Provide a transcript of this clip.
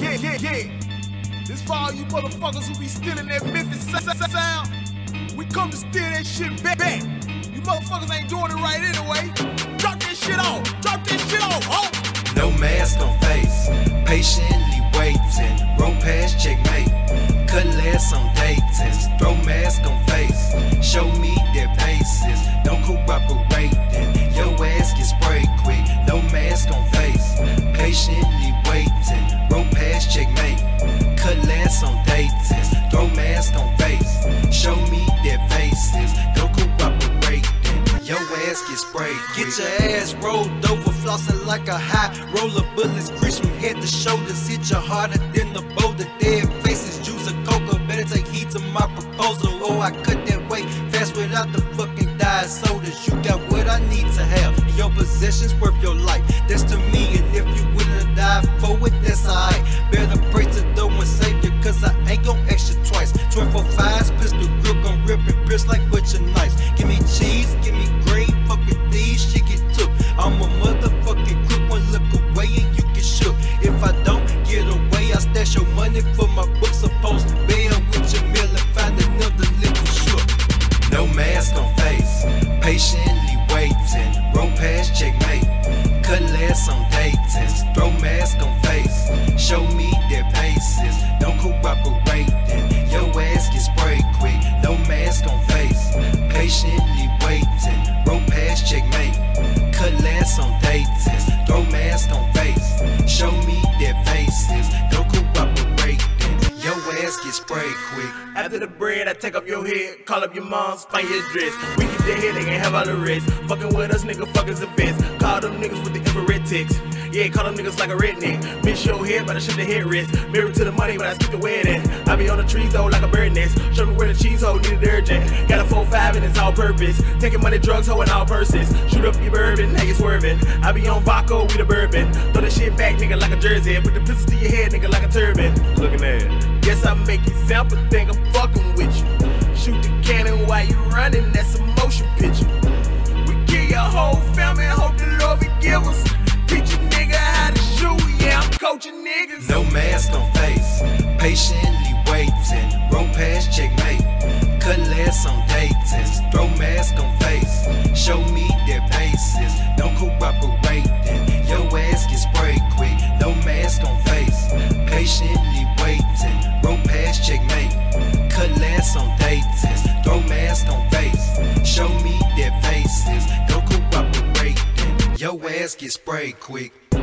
Yeah. This for all you motherfuckers who be stealing that Memphis sound. We come to steal that shit back. You motherfuckers ain't doing it right anyway. Drop that shit off. Drop that shit off, oh. No mask on face. Patiently waiting. Roll past checkmate. Cut less on dates. Throw mask on face. Show me their faces. Don't cooperate then. Your ass gets sprayed quick. No mask on face. Patiently waiting. Roll past checkmate. Cut less on dates. Throw mask on face. Show me their faces. Don't cooperate then. Your ass gets sprayed quick. Get your ass rolled over, flossing like a high roller. Bullets crease from head to shoulders. Hit you harder than the boulder. Dead faces, juice of coca. Better take heed to my proposal. Oh, I cut that weight fast without the fucking diet sodas. You got what I need to have. And your possessions worth your life. That's to me. And if you willing to die for it, that's alright. Better pray to the one savior, cause I ain't gon' ask you twice. 24-5's pistol grip, gon' rip and pierce like butcher knives. Give me cheese, give me green, fuck with these, shit get took. I'm a motherfucking crook, one look away and you get shook. If I don't get away, I stash your money for my books. Supposed to bail with your meal and find another little shook. No mask on face, patiently waiting, roll past checkmate. Cut less on dates, throw mask on face. Show me their faces, don't cooperate then. Your ass gets sprayed quick, no mask on face. Patiently waiting, roll past checkmate. Cut less on dates, throw mask on face. Show me their faces, don't cooperate then. Your ass gets sprayed quick. After the bread, I take off your head, call up your moms, find your dress. We keep their head, they can't have all the rest. Fucking with us, nigga, fuckers the best. Call them niggas with the infrared text. Yeah, call them niggas like a redneck. Miss your head, but I shit the head rest. Married to the money, but I skip the wedding. I be on the trees though like a bird nest. Show me where the cheese hole needed urgent. Got a 4-5 and it's all purpose. Taking money, drugs, hoeing all purses. Shoot up your bourbon, now you swerving. I be on vodka with a bourbon. Throw that shit back, nigga, like a jersey. Put the pistol to your head, nigga, like a turban. Looking at it. Guess I make you sample, think I'm fucking with you. Shoot the cannon while you running, that's a motion picture. We kill your whole family, hope the Lord forgive us. Teach a nigga how to shoot, yeah, I'm coaching niggas. No mask on face, patiently waiting, roll past checkmate. Cut less on dates, throw mask on face. Show me their faces, don't cooperate then. Your ass gets sprayed quick, no mask on face. Patiently waiting, roll past checkmate. Cut less on dates, throw mask on face. Show me their faces, don't cooperate. Your ass gets sprayed quick.